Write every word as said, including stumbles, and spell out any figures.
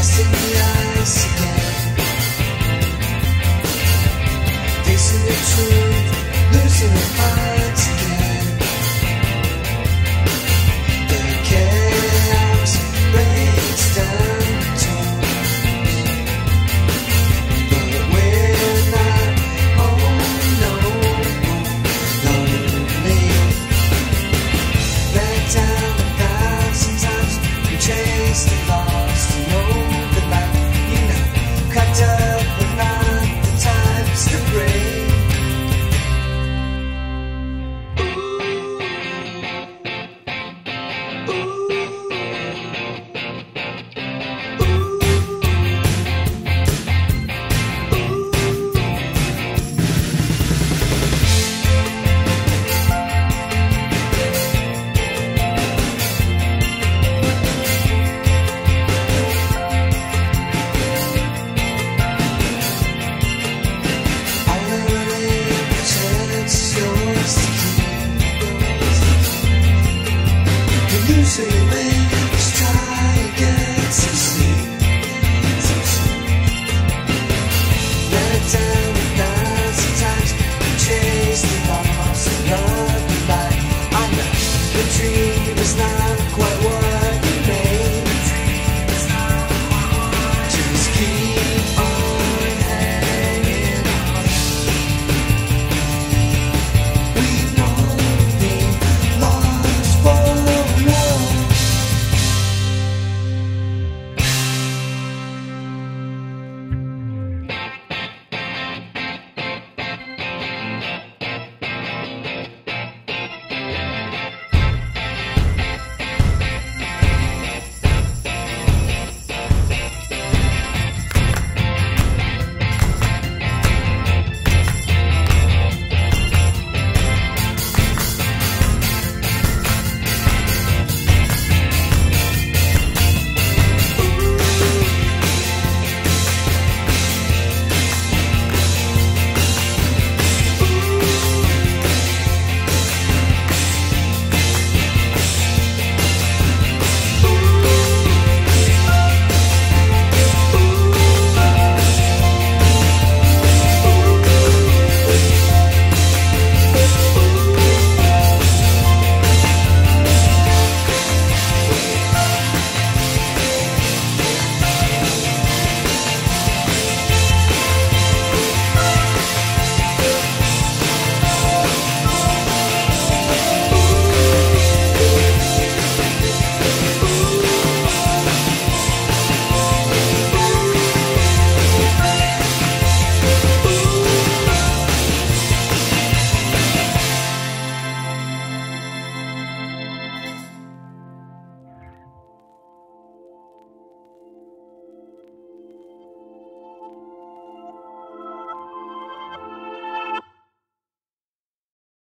Just in the eyes again, facing the truth, losing the fight.